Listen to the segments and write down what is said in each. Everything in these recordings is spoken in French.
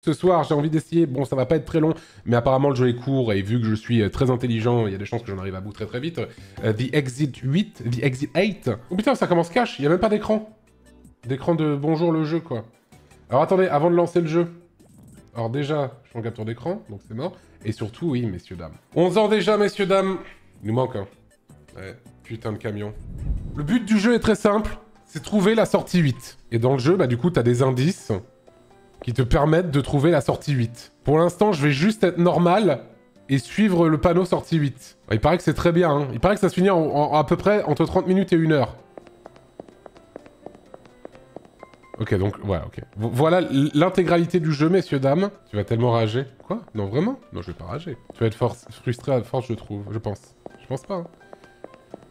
Ce soir, j'ai envie d'essayer, bon ça va pas être très long, mais apparemment le jeu est court et vu que je suis très intelligent, il y a des chances que j'en arrive à bout très très vite. The Exit 8, The Exit 8. Oh putain, ça commence cash, il n'y a même pas d'écran. D'écran de bonjour le jeu quoi. Alors attendez, avant de lancer le jeu. Alors déjà, je suis en capture d'écran, donc c'est mort. Et surtout, oui, messieurs, dames. 11 ans déjà, messieurs, dames. Il nous manque un. Ouais, putain de camion. Le but du jeu est très simple, c'est trouver la sortie 8. Et dans le jeu, bah du coup, t'as des indices qui te permettent de trouver la sortie 8. Pour l'instant, je vais juste être normal et suivre le panneau sortie 8. Il paraît que c'est très bien, hein. Il paraît que ça se finit à peu près entre 30 minutes et 1 heure. Ok, donc, voilà, ok. Voilà l'intégralité du jeu, messieurs, dames. Tu vas tellement rager. Quoi? Non, vraiment? Non, je vais pas rager. Tu vas être frustré à force, je trouve. Je pense. Je pense pas, hein.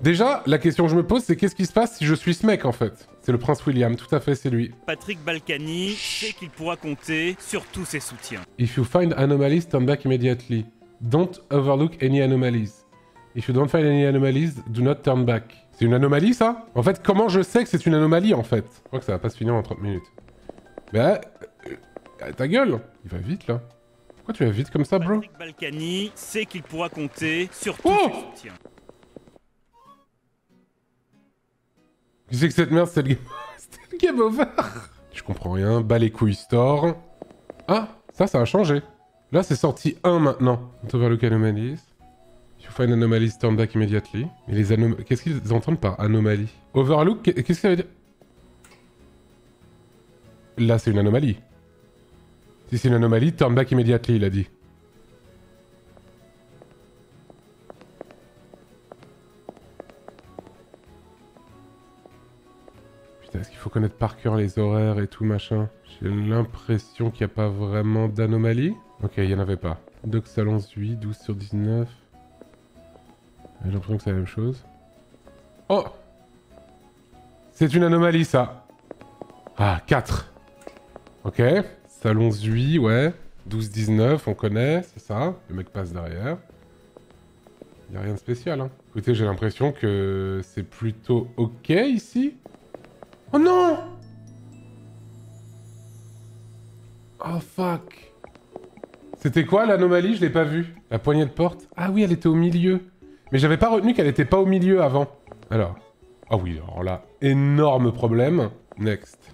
Déjà, la question que je me pose, c'est qu'est-ce qui se passe si je suis ce mec, en fait? C'est le prince William, tout à fait, c'est lui. Patrick Balkany sait qu'il pourra compter sur tous ses soutiens. If you find anomalies, turn back immediately. Don't overlook any anomalies. If you don't find any anomalies, do not turn back. C'est une anomalie, ça? En fait, comment je sais que c'est une anomalie, en fait? Je crois que ça va pas se finir en 30 minutes. Bah... ta gueule! Il va vite, là. Pourquoi tu vas vite comme ça, bro? Patrick Balkany sait qu'il pourra compter sur tous ses soutiens. Tu sais que cette merde, c'est le game... c'est le game over. Je comprends rien. Bas les couilles store. Ah, ça a changé. Là, c'est sorti 1 maintenant. Overlook anomalies. You find anomalies, turn back immediately. Mais les anomalies... Qu'est-ce qu'ils entendent par anomalie? Overlook, qu'est-ce que ça veut dire? Là, c'est une anomalie. Si c'est une anomalie, turn back immediately, il a dit. Est-ce qu'il faut connaître par cœur les horaires et tout machin? J'ai l'impression qu'il n'y a pas vraiment d'anomalie. Ok, il n'y en avait pas. Doc Salon 8, 12 sur 19. J'ai l'impression que c'est la même chose. Oh! C'est une anomalie ça! Ah, 4! Ok, Salon 8, ouais. 12, 19, on connaît, c'est ça. Le mec passe derrière. Il n'y a rien de spécial, hein. Écoutez, j'ai l'impression que c'est plutôt ok ici. Oh non! Oh fuck! C'était quoi l'anomalie? Je l'ai pas vue. La poignée de porte? Ah oui, elle était au milieu. Mais j'avais pas retenu qu'elle était pas au milieu avant. Alors. Ah oui, alors là, énorme problème. Next.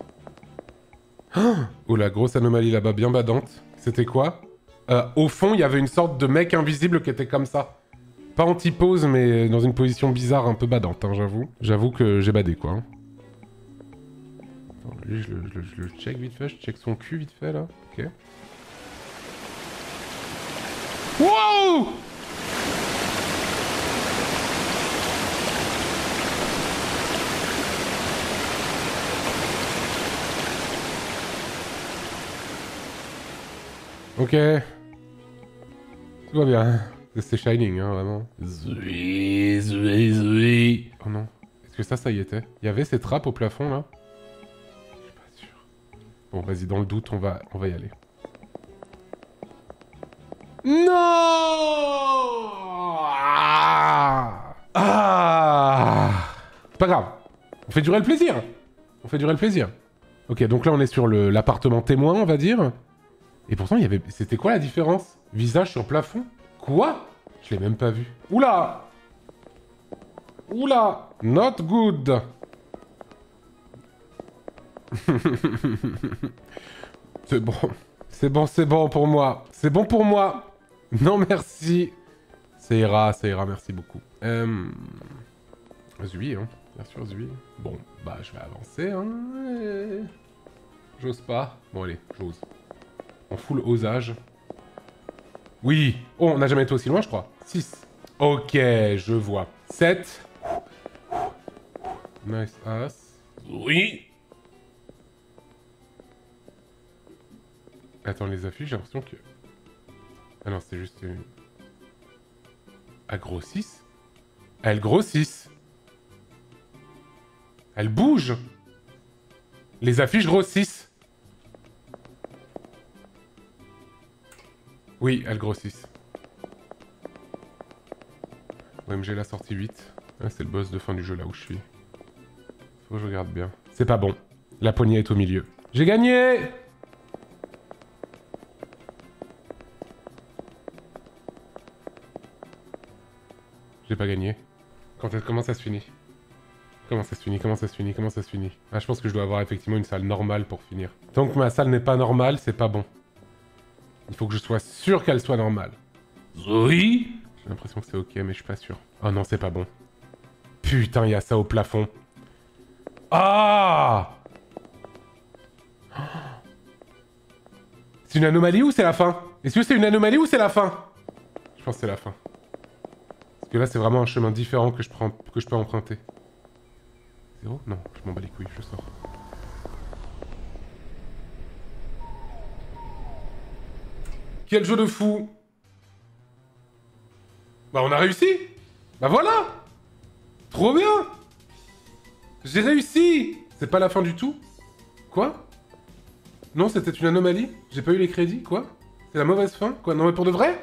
Oh la grosse anomalie là-bas, bien badante. C'était quoi? Au fond, il y avait une sorte de mec invisible qui était comme ça. Pas anti-pose, mais dans une position bizarre, un peu badante, hein, j'avoue. J'avoue que j'ai badé, quoi. Hein. Lui, je le check vite fait, je check son cul vite fait, là. Ok. Wow! Ok. Tout va bien. C'est Shining, hein, vraiment. ZUI, ZUI, ZUI. Oh non. Est-ce que ça y était? Il y avait ces trappes au plafond, là? Bon, vas-y, dans le doute, on va y aller. Non! Ah! Pas grave. On fait durer le plaisir. On fait durer le plaisir. Ok, donc là, on est sur l'appartement témoin, on va dire. Et pourtant, il y avait... C'était quoi la différence? Visage sur plafond? Quoi? Je l'ai même pas vu. Oula! Oula! Not good! C'est bon. C'est bon, c'est bon pour moi. C'est bon pour moi. Non, merci. Ça ira, merci beaucoup. Zui, hein. Bien sûr, Zui. Bon, bah, je vais avancer, hein. Et... j'ose pas. Bon, allez, j'ose. En full osage. Oui. Oh, on n'a jamais été aussi loin, je crois. 6. Ok, je vois. 7. Nice ass. Oui. Attends, les affiches, j'ai l'impression que... Ah non, c'est juste... Elles grossissent. Elles grossissent. Elles bougent. Les affiches grossissent. Oui, elles grossissent. OMG, la sortie 8. Ah, c'est le boss de fin du jeu, là où je suis. Faut que je regarde bien. C'est pas bon. La poignée est au milieu. J'ai gagné! j'ai pas gagné. Comment ça se finit? Comment ça se finit? Ah, je pense que je dois avoir effectivement une salle normale pour finir. Tant que ma salle n'est pas normale, c'est pas bon. Il faut que je sois sûr qu'elle soit normale. Oui. J'ai l'impression que c'est ok, mais je suis pas sûr. Oh non, c'est pas bon. Putain, il y a ça au plafond. Ah! C'est une anomalie ou c'est la fin? Est-ce que c'est une anomalie ou c'est la fin? Je pense que c'est la fin. Parce que là, c'est vraiment un chemin différent que je peux emprunter. Zéro? Non, je m'en bats les couilles, je sors. Quel jeu de fou! Bah on a réussi! Bah voilà! Trop bien! J'ai réussi! C'est pas la fin du tout? Quoi? Non, c'était une anomalie? J'ai pas eu les crédits? Quoi? C'est la mauvaise fin? Quoi? Non mais pour de vrai?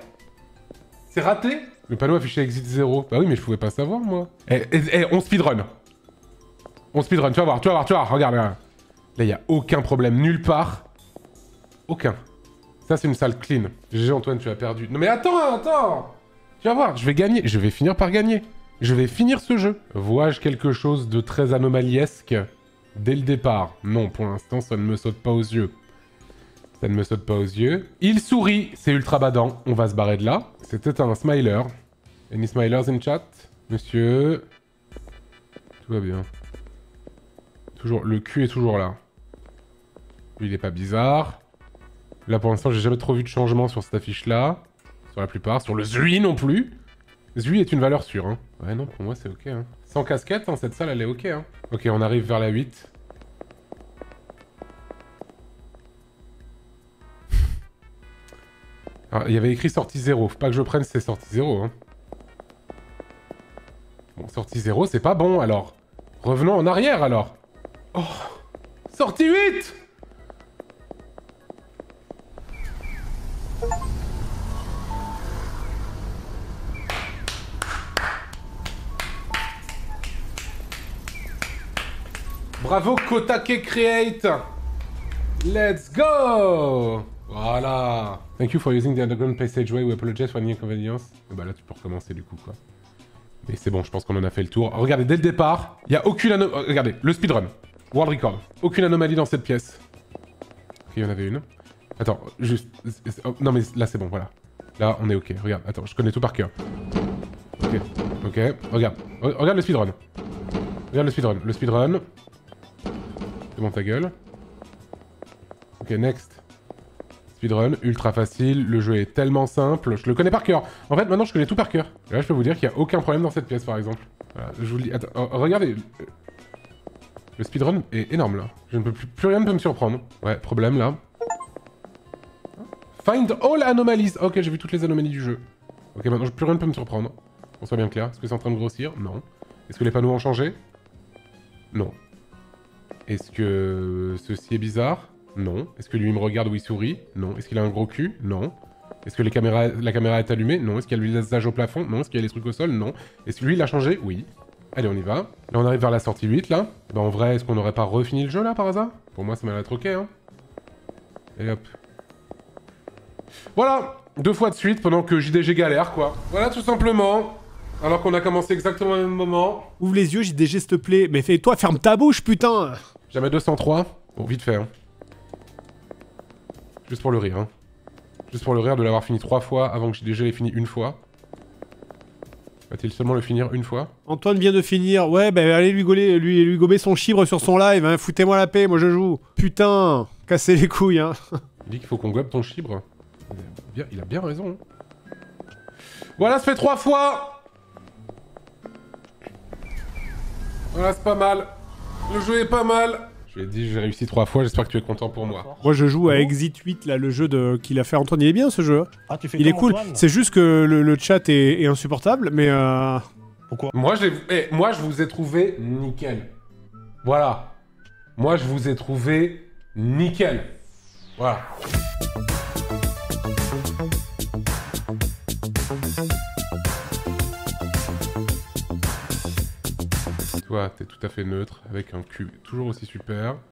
C'est raté? Le panneau affiché Exit 0. Bah oui, mais je pouvais pas savoir, moi. Eh, on speedrun! On speedrun, tu vas voir, regarde là. Là, y a aucun problème, nulle part. Aucun. Ça, c'est une salle clean. GG Antoine, tu as perdu. Non mais attends! Tu vas voir, je vais gagner. Je vais finir par gagner. Je vais finir ce jeu. Vois-je quelque chose de très anomaliesque dès le départ? Non, pour l'instant, ça ne me saute pas aux yeux. Ça ne me saute pas aux yeux. Il sourit. C'est ultra badant. On va se barrer de là. C'était un smiler. Any smilers in chat? Monsieur... Tout va bien. Toujours... Le cul est toujours là. Lui, il n'est pas bizarre. Là, pour l'instant, j'ai jamais trop vu de changement sur cette affiche-là. Sur la plupart, sur le ZUI non plus. ZUI est une valeur sûre, hein. Ouais, non, pour moi, c'est ok, hein. Sans casquette, hein, cette salle, elle est ok, hein. Ok, on arrive vers la 8. Alors, il y avait écrit sortie 0. Faut pas que je prenne ces sorties 0, hein. Bon, sortie 0, c'est pas bon, alors. Revenons en arrière, alors. Oh, sortie 8! Bravo Kotake Create! Let's go! Voilà! Thank you for using the underground passageway. We apologize for any inconvenience. Et bah là, tu peux recommencer du coup, quoi. Mais c'est bon, je pense qu'on en a fait le tour. Alors, regardez, dès le départ, il n'y a aucune anomalie. Regardez, le speedrun. World record. Aucune anomalie dans cette pièce. Ok, il y en avait une. Attends, juste... Oh, non mais là, c'est bon, voilà. Là, on est ok. Regarde, attends, je connais tout par cœur. Ok, ok. Regarde. Regarde le speedrun. Regarde le speedrun. Le speedrun... Bon, ta gueule. Ok, next. Speedrun, ultra facile. Le jeu est tellement simple. Je le connais par cœur. En fait, maintenant, je connais tout par cœur. Et là, je peux vous dire qu'il n'y a aucun problème dans cette pièce, par exemple. Voilà, je vous le dis. Attends, oh, regardez. Le speedrun est énorme, là. Je ne peux plus rien ne peut me surprendre. Ouais, problème, là. Find all anomalies. Ok, j'ai vu toutes les anomalies du jeu. Ok, maintenant, plus rien ne peut me surprendre. On soit bien clair. Est-ce que c'est en train de grossir? Non. Est-ce que les panneaux ont changé? Non. Est-ce que ceci est bizarre? Non. Est-ce que lui il me regarde où il sourit? Non. Est-ce qu'il a un gros cul? Non. Est-ce que la caméra est allumée? Non. Est-ce qu'il y a le visage au plafond? Non. Est-ce qu'il y a les trucs au sol? Non. Est-ce que lui il a changé? Oui. Allez, on y va. Là, on arrive vers la sortie 8, là. Bah, en vrai, est-ce qu'on n'aurait pas refini le jeu, là, par hasard? Pour moi, ça m'a la troqué, hein. Et hop. Voilà. 2 fois de suite pendant que JDG galère, quoi. Voilà, tout simplement. Alors qu'on a commencé exactement au même moment. Ouvre les yeux, JDG, s'il te plaît. Mais fais-toi, ferme ta bouche, putain. Jamais 203. Bon, vite fait, hein. Juste pour le rire, hein. Juste pour le rire de l'avoir fini 3 fois avant que JDG l'ait fini 1 fois. Va-t-il seulement le finir 1 fois? Antoine vient de finir. Ouais, bah allez lui gober son chibre sur son live, hein. Foutez-moi la paix, moi je joue. Putain, cassez les couilles, hein. Il dit qu'il faut qu'on gobe ton chibre. Il a bien raison, hein. Voilà, ça fait 3 fois. Voilà, c'est pas mal. Le jeu est pas mal. Je lui ai dit, j'ai réussi 3 fois, j'espère que tu es content pour moi. Moi, je joue à Exit 8, là, le jeu qu'il a fait Antoine. Il est bien, ce jeu. Ah, tu fais il est cool. C'est juste que le chat est insupportable, mais... Pourquoi moi, je vous ai trouvé nickel. Voilà. Moi, je vous ai trouvé nickel. Voilà. Toi, t'es tout à fait neutre, avec un cube toujours aussi super.